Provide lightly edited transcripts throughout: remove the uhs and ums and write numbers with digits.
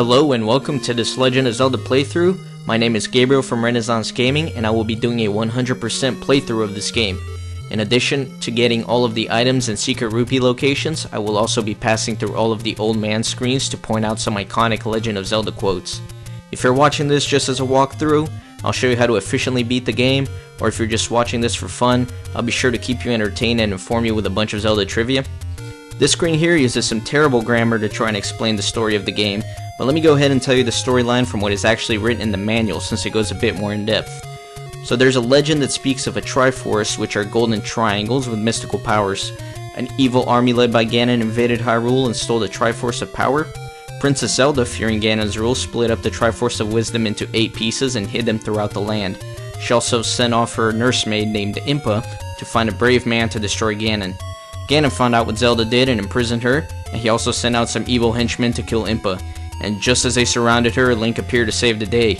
Hello and welcome to this Legend of Zelda playthrough. My name is Gabriel from Renaissance Gaming and I will be doing a 100% playthrough of this game. In addition to getting all of the items and secret rupee locations, I will also be passing through all of the old man screens to point out some iconic Legend of Zelda quotes. If you're watching this just as a walkthrough, I'll show you how to efficiently beat the game, or if you're just watching this for fun, I'll be sure to keep you entertained and inform you with a bunch of Zelda trivia. This screen here uses some terrible grammar to try and explain the story of the game, but let me go ahead and tell you the storyline from what is actually written in the manual since it goes a bit more in depth. So there's a legend that speaks of a Triforce, which are golden triangles with mystical powers. An evil army led by Ganon invaded Hyrule and stole the Triforce of Power. Princess Zelda, fearing Ganon's rule, split up the Triforce of Wisdom into 8 pieces and hid them throughout the land. She also sent off her nursemaid named Impa to find a brave man to destroy Ganon. Ganon found out what Zelda did and imprisoned her, and he also sent out some evil henchmen to kill Impa. And just as they surrounded her, Link appeared to save the day.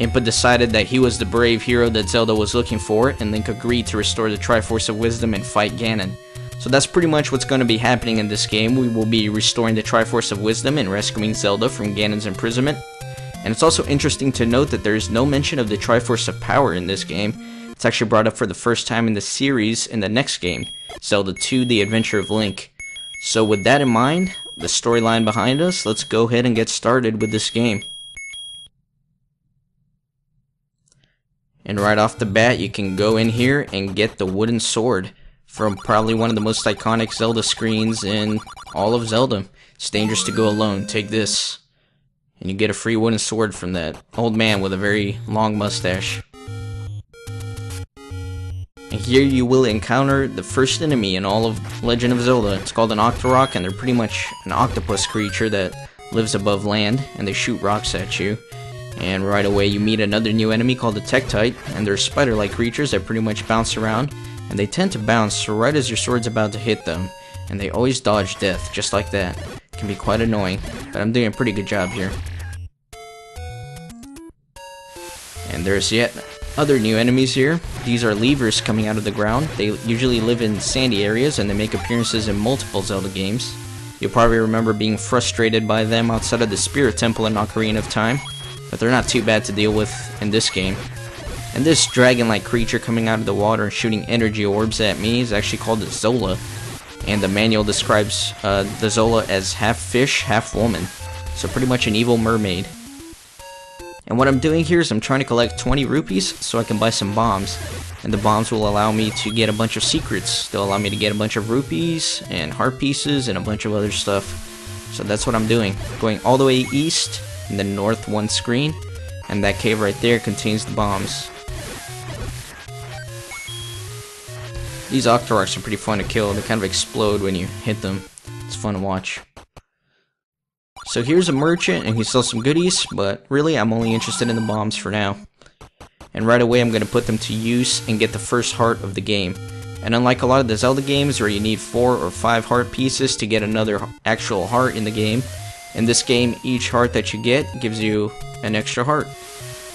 Impa decided that he was the brave hero that Zelda was looking for, and Link agreed to restore the Triforce of Wisdom and fight Ganon. So that's pretty much what's going to be happening in this game. We will be restoring the Triforce of Wisdom and rescuing Zelda from Ganon's imprisonment. And it's also interesting to note that there is no mention of the Triforce of Power in this game. It's actually brought up for the first time in the series in the next game, Zelda II: The Adventure of Link. So with that in mind, the storyline behind us, let's go ahead and get started with this game. And right off the bat, you can go in here and get the wooden sword from probably one of the most iconic Zelda screens in all of Zelda. It's dangerous to go alone. Take this. And you get a free wooden sword from that old man with a very long mustache. And here you will encounter the first enemy in all of Legend of Zelda. It's called an Octorok, and they're pretty much an octopus creature that lives above land, and they shoot rocks at you. And right away you meet another new enemy called the Tektite, and they're spider-like creatures that pretty much bounce around, and they tend to bounce right as your sword's about to hit them, and they always dodge death, just like that. It can be quite annoying, but I'm doing a pretty good job here. And there's yet other new enemies here. These are Levers coming out of the ground. They usually live in sandy areas and they make appearances in multiple Zelda games. You'll probably remember being frustrated by them outside of the Spirit Temple in Ocarina of Time, but they're not too bad to deal with in this game. And this dragon-like creature coming out of the water and shooting energy orbs at me is actually called Zola, and the manual describes the Zola as half fish, half woman. So pretty much an evil mermaid. And what I'm doing here is I'm trying to collect 20 rupees so I can buy some bombs. And the bombs will allow me to get a bunch of secrets. They'll allow me to get a bunch of rupees and heart pieces and a bunch of other stuff. So that's what I'm doing. Going all the way east in the north one screen. And that cave right there contains the bombs. These Octoroks are pretty fun to kill. They kind of explode when you hit them. It's fun to watch. So here's a merchant, and he sells some goodies, but really I'm only interested in the bombs for now. And right away I'm going to put them to use and get the first heart of the game. And unlike a lot of the Zelda games where you need 4 or 5 heart pieces to get another actual heart in the game, in this game each heart that you get gives you an extra heart.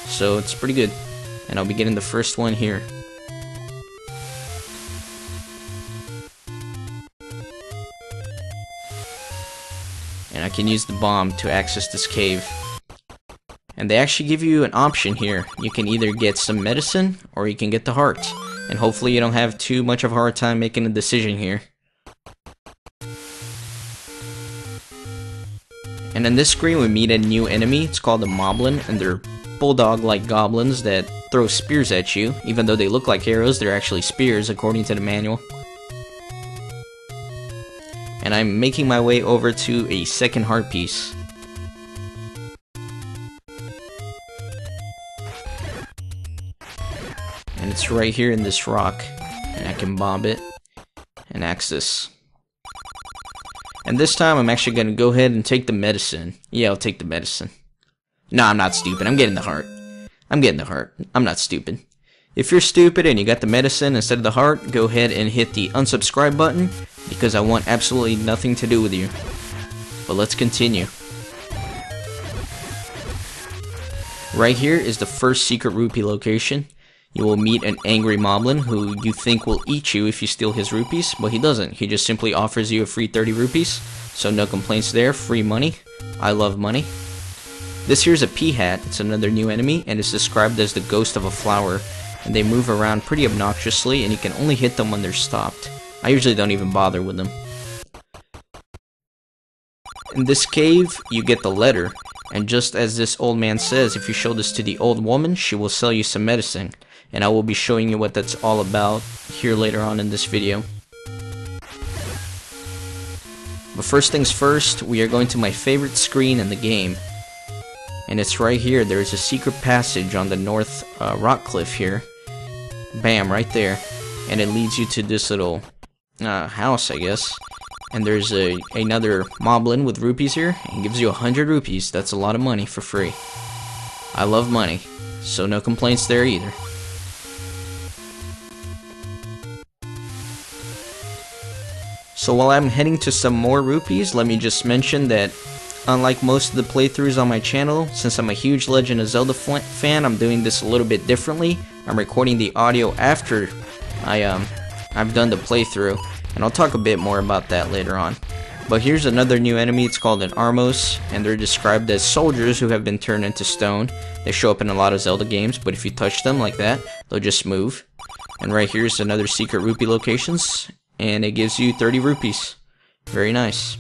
So it's pretty good. And I'll be getting the first one here. And I can use the bomb to access this cave. And they actually give you an option here. You can either get some medicine, or you can get the heart. And hopefully you don't have too much of a hard time making a decision here. And in this screen we meet a new enemy. It's called the Moblin, and they're bulldog-like goblins that throw spears at you. Even though they look like arrows, they're actually spears according to the manual. And I'm making my way over to a second heart piece. And it's right here in this rock. And I can bomb it and axe this. And this time I'm actually going to go ahead and take the medicine. Yeah, I'll take the medicine. No, I'm not stupid. I'm getting the heart. I'm getting the heart. I'm not stupid. If you're stupid and you got the medicine instead of the heart, go ahead and hit the unsubscribe button, because I want absolutely nothing to do with you. But let's continue. Right here is the first secret rupee location. You will meet an angry moblin who you think will eat you if you steal his rupees, but he doesn't. He just simply offers you a free 30 rupees, so no complaints there. Free money. I love money. This here's a pea hat, it's another new enemy, and it's described as the ghost of a flower, and they move around pretty obnoxiously, and you can only hit them when they're stopped. I usually don't even bother with them. In this cave, you get the letter, and just as this old man says, if you show this to the old woman, she will sell you some medicine, and I will be showing you what that's all about here later on in this video. But first things first, we are going to my favorite screen in the game. And it's right here. There is a secret passage on the north rock cliff here. Bam, right there. And it leads you to this little house, I guess. And there's another moblin with rupees here. And gives you 100 rupees. That's a lot of money for free. I love money. So no complaints there either. So while I'm heading to some more rupees, let me just mention that unlike most of the playthroughs on my channel, since I'm a huge Legend of Zelda fan, I'm doing this a little bit differently. I'm recording the audio after I've done the playthrough, and I'll talk a bit more about that later on. But here's another new enemy, it's called an Armos, and they're described as soldiers who have been turned into stone. They show up in a lot of Zelda games, but if you touch them like that, they'll just move. And right here's another secret rupee locations. And it gives you 30 rupees. Very nice.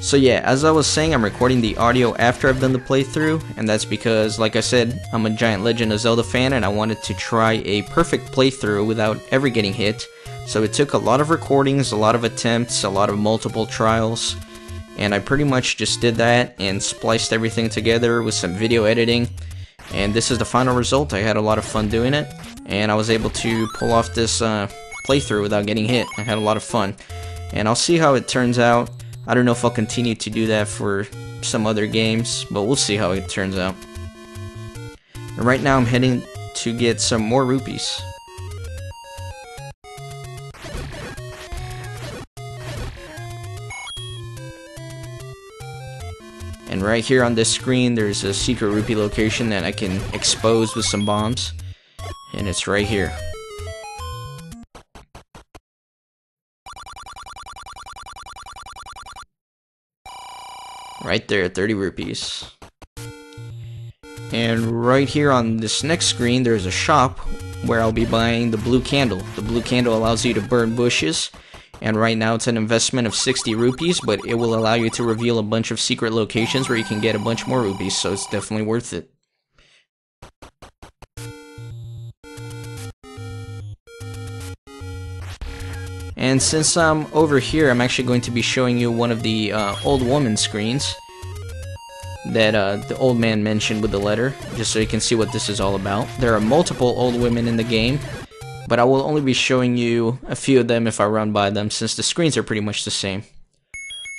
So yeah, as I was saying, I'm recording the audio after I've done the playthrough, and that's because, like I said, I'm a giant Legend of Zelda fan and I wanted to try a perfect playthrough without ever getting hit. So it took a lot of recordings, a lot of attempts, a lot of multiple trials, and I pretty much just did that and spliced everything together with some video editing. And this is the final result. I had a lot of fun doing it, and I was able to pull off this playthrough without getting hit. I had a lot of fun, and I'll see how it turns out. I don't know if I'll continue to do that for some other games, but we'll see how it turns out. And right now I'm heading to get some more rupees. And right here on this screen, there's a secret rupee location that I can expose with some bombs. And it's right here. Right there, 30 rupees. And right here on this next screen, there's a shop where I'll be buying the blue candle. The blue candle allows you to burn bushes. And right now it's an investment of 60 rupees, but it will allow you to reveal a bunch of secret locations where you can get a bunch more rupees, so it's definitely worth it. And since I'm over here, I'm actually going to be showing you one of the old woman screens that the old man mentioned with the letter, just so you can see what this is all about. There are multiple old women in the game, but I will only be showing you a few of them if I run by them, since the screens are pretty much the same.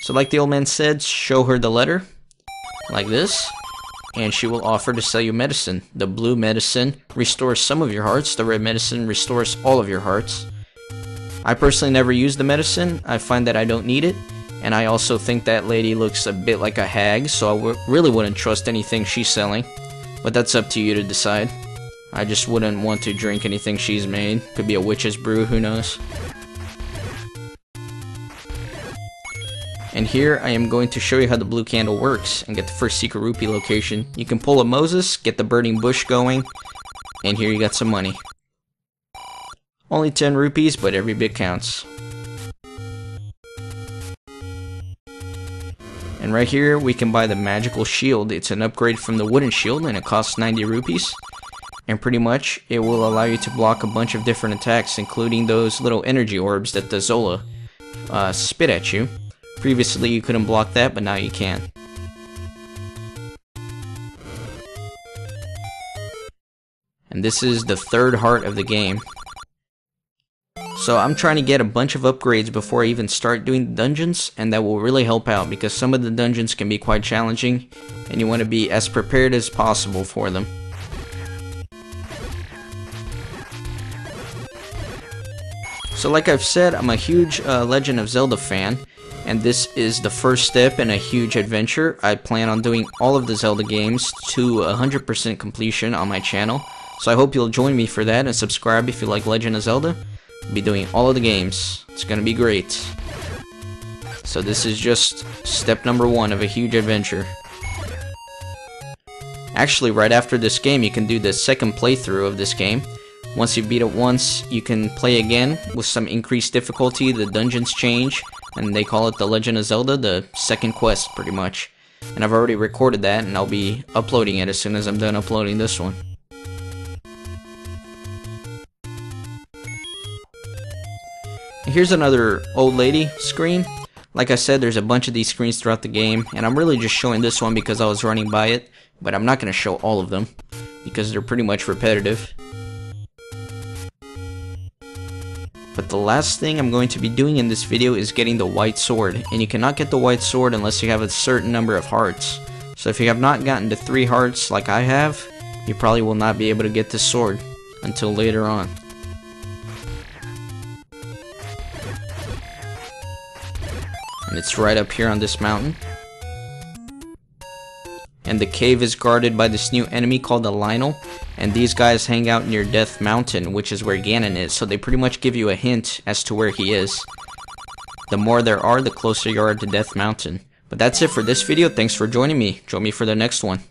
So like the old man said, show her the letter, like this, and she will offer to sell you medicine. The blue medicine restores some of your hearts, the red medicine restores all of your hearts. I personally never use the medicine, I find that I don't need it, and I also think that lady looks a bit like a hag, so I really wouldn't trust anything she's selling, but that's up to you to decide. I just wouldn't want to drink anything she's made. Could be a witch's brew, who knows. And here I am going to show you how the blue candle works and get the first secret rupee location. You can pull a Moses, get the burning bush going, and here you got some money. Only 10 rupees, but every bit counts. And right here we can buy the magical shield. It's an upgrade from the wooden shield and it costs 90 rupees. And pretty much, it will allow you to block a bunch of different attacks, including those little energy orbs that the Zola spit at you. Previously, you couldn't block that, but now you can. And this is the third heart of the game. So I'm trying to get a bunch of upgrades before I even start doing the dungeons, and that will really help out, because some of the dungeons can be quite challenging, and you want to be as prepared as possible for them. So like I've said, I'm a huge Legend of Zelda fan, and this is the first step in a huge adventure. I plan on doing all of the Zelda games to 100% completion on my channel, so I hope you'll join me for that and subscribe if you like Legend of Zelda. I'll be doing all of the games. It's gonna be great. So this is just step number one of a huge adventure. Actually, right after this game, you can do the second playthrough of this game. Once you beat it once, you can play again with some increased difficulty, the dungeons change, and they call it The Legend of Zelda, the second quest, pretty much. And I've already recorded that, and I'll be uploading it as soon as I'm done uploading this one. Here's another old lady screen. Like I said, there's a bunch of these screens throughout the game, and I'm really just showing this one because I was running by it, but I'm not going to show all of them, because they're pretty much repetitive. But the last thing I'm going to be doing in this video is getting the white sword, and you cannot get the white sword unless you have a certain number of hearts. So if you have not gotten to 3 hearts like I have, you probably will not be able to get this sword until later on. And it's right up here on this mountain. And the cave is guarded by this new enemy called the Lionel, and these guys hang out near Death Mountain, which is where Ganon is, so they pretty much give you a hint as to where he is. The more there are, the closer you are to Death Mountain. But that's it for this video. Thanks for joining me. Join me for the next one.